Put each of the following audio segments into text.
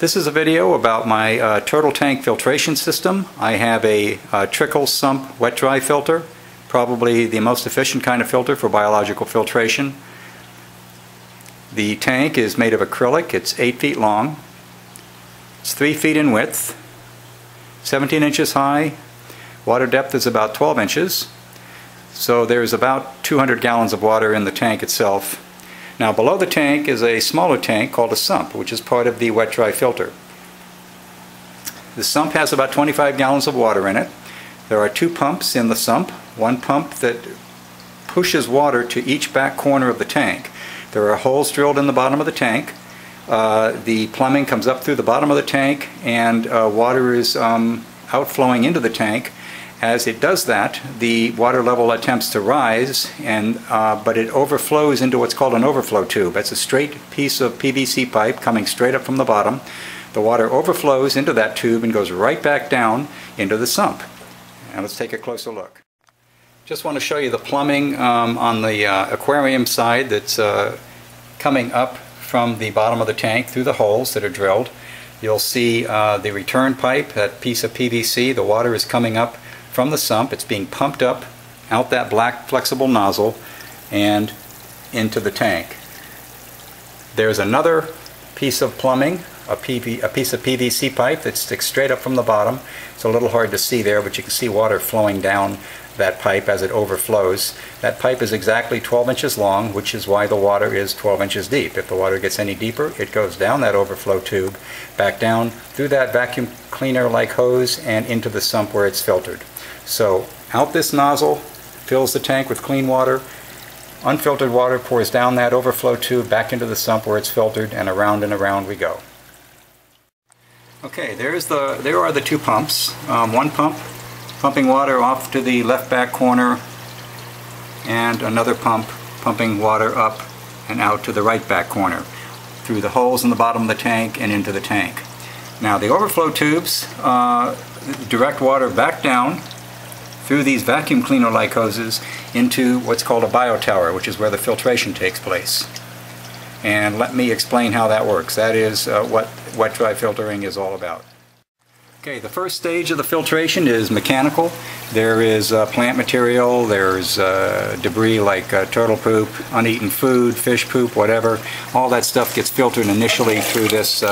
This is a video about my turtle tank filtration system. I have a trickle sump wet-dry filter, probably the most efficient kind of filter for biological filtration. The tank is made of acrylic. It's 8 feet long, it's 3 feet in width, 17 inches high, water depth is about 12 inches, so there's about 200 gallons of water in the tank itself. Now below the tank is a smaller tank called a sump, which is part of the wet-dry filter. The sump has about 25 gallons of water in it. There are two pumps in the sump, one pump that pushes water to each back corner of the tank. There are holes drilled in the bottom of the tank. The plumbing comes up through the bottom of the tank, and water is outflowing into the tank. As it does that, the water level attempts to rise, and but it overflows into what's called an overflow tube. That's a straight piece of PVC pipe coming straight up from the bottom. The water overflows into that tube and goes right back down into the sump. Now let's take a closer look. Just want to show you the plumbing on the aquarium side that's coming up from the bottom of the tank through the holes that are drilled. You'll see the return pipe, that piece of PVC. The water is coming up from the sump, it's being pumped up out that black flexible nozzle and into the tank. There's another piece of plumbing, a piece of PVC pipe that sticks straight up from the bottom. It's a little hard to see there, but you can see water flowing down that pipe as it overflows. That pipe is exactly 12 inches long, which is why the water is 12 inches deep. If the water gets any deeper, it goes down that overflow tube, back down through that vacuum cleaner-like hose and into the sump where it's filtered. So out this nozzle, fills the tank with clean water, unfiltered water pours down that overflow tube back into the sump where it's filtered, and around we go. Okay, there are the two pumps. One pump pumping water off to the left back corner, and another pump pumping water up and out to the right back corner through the holes in the bottom of the tank and into the tank. Now the overflow tubes direct water back down through these vacuum cleaner-like hoses into what's called a biotower, which is where the filtration takes place. And let me explain how that works. That is what wet-dry filtering is all about. Okay, the first stage of the filtration is mechanical. There is plant material, there's debris like turtle poop, uneaten food, fish poop, whatever. All that stuff gets filtered initially through this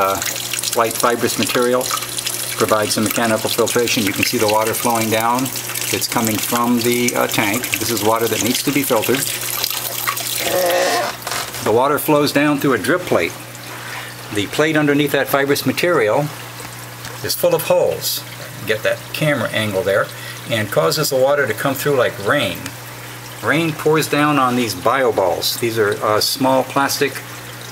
light fibrous material. Provides some mechanical filtration. You can see the water flowing down. It's coming from the tank. This is water that needs to be filtered. The water flows down through a drip plate. The plate underneath that fibrous material is full of holes. Get that camera angle there, and causes the water to come through like rain. Rain pours down on these bio balls. These are small plastic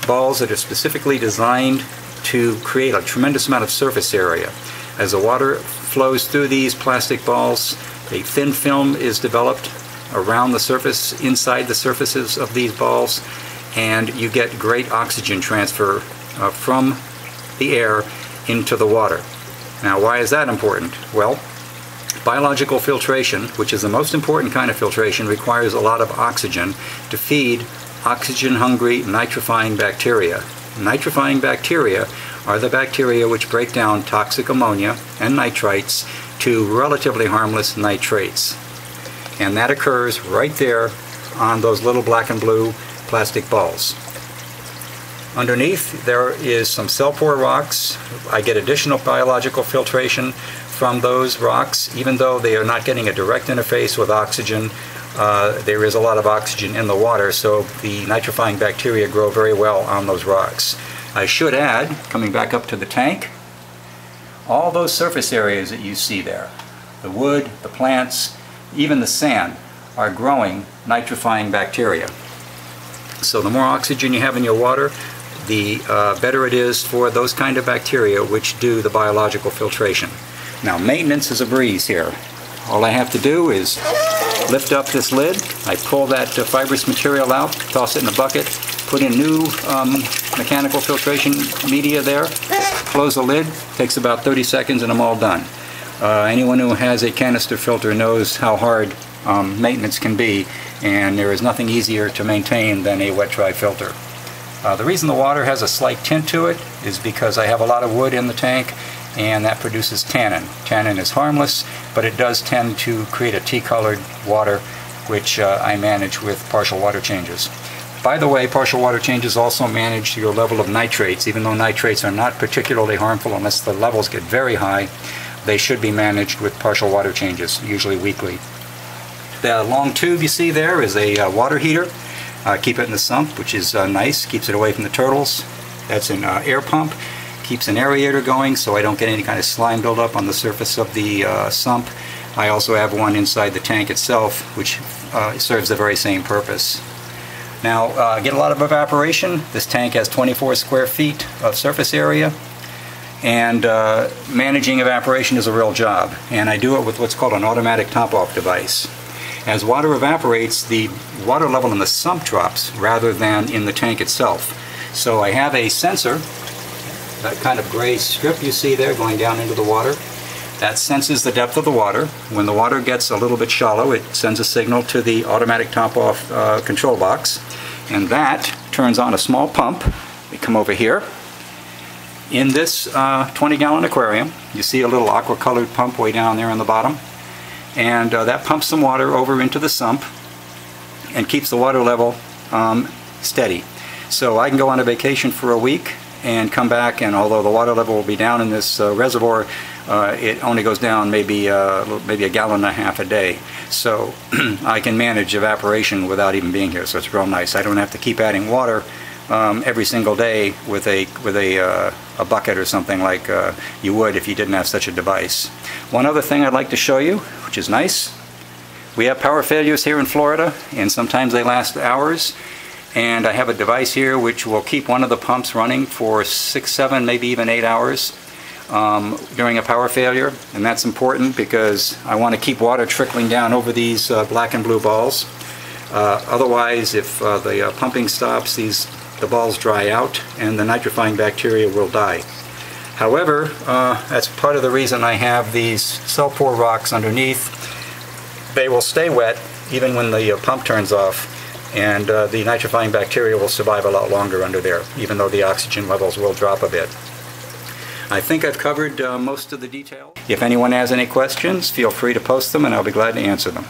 balls that are specifically designed to create a tremendous amount of surface area. As the water flows through these plastic balls, a thin film is developed around the surface, inside the surfaces of these balls, and you get great oxygen transfer from the air into the water. Now, why is that important? Well, biological filtration, which is the most important kind of filtration, requires a lot of oxygen to feed oxygen-hungry nitrifying bacteria. Nitrifying bacteria are the bacteria which break down toxic ammonia and nitrites to relatively harmless nitrates. And that occurs right there on those little black and blue plastic balls. Underneath there is some cell pore rocks. I get additional biological filtration from those rocks. Even though they are not getting a direct interface with oxygen, there is a lot of oxygen in the water, so the nitrifying bacteria grow very well on those rocks. I should add, coming back up to the tank, all those surface areas that you see there, the wood, the plants, even the sand, are growing nitrifying bacteria. So the more oxygen you have in your water, the better it is for those kind of bacteria which do the biological filtration. Now, maintenance is a breeze here. All I have to do is lift up this lid, I pull that fibrous material out, toss it in a bucket, put in new mechanical filtration media there, close the lid, takes about 30 seconds and I'm all done. Anyone who has a canister filter knows how hard maintenance can be, and there is nothing easier to maintain than a wet-dry filter. The reason the water has a slight tint to it is because I have a lot of wood in the tank, and that produces tannin. Tannin is harmless, but it does tend to create a tea-colored water, which I manage with partial water changes. By the way, partial water changes also manage your level of nitrates. Even though nitrates are not particularly harmful unless the levels get very high, they should be managed with partial water changes, usually weekly. The long tube you see there is a water heater. Keep it in the sump, which is nice, keeps it away from the turtles. That's an air pump, keeps an aerator going so I don't get any kind of slime buildup on the surface of the sump. I also have one inside the tank itself, which serves the very same purpose. Now, get a lot of evaporation. This tank has 24 square feet of surface area, and managing evaporation is a real job, and I do it with what's called an automatic top-off device. As water evaporates, the water level in the sump drops rather than in the tank itself. So I have a sensor, that kind of gray strip you see there going down into the water, that senses the depth of the water. When the water gets a little bit shallow, it sends a signal to the automatic top-off control box, and that turns on a small pump. We come over here. In this 20-gallon aquarium, you see a little aqua-colored pump way down there on the bottom, and that pumps some water over into the sump and keeps the water level steady. So I can go on a vacation for a week and come back, and although the water level will be down in this reservoir, it only goes down maybe a gallon and a half a day. So I can manage evaporation without even being here, so it's real nice. I don't have to keep adding water every single day with a bucket or something like you would if you didn't have such a device. One other thing I'd like to show you, which is nice, we have power failures here in Florida, and sometimes they last hours, and I have a device here which will keep one of the pumps running for 6, 7, maybe even 8 hours during a power failure, and that's important because I want to keep water trickling down over these black and blue balls. Otherwise, if the pumping stops, the balls dry out and the nitrifying bacteria will die. However, that's part of the reason I have these cell-pore rocks underneath. They will stay wet even when the pump turns off, and the nitrifying bacteria will survive a lot longer under there, even though the oxygen levels will drop a bit. I think I've covered most of the details. If anyone has any questions, feel free to post them and I'll be glad to answer them.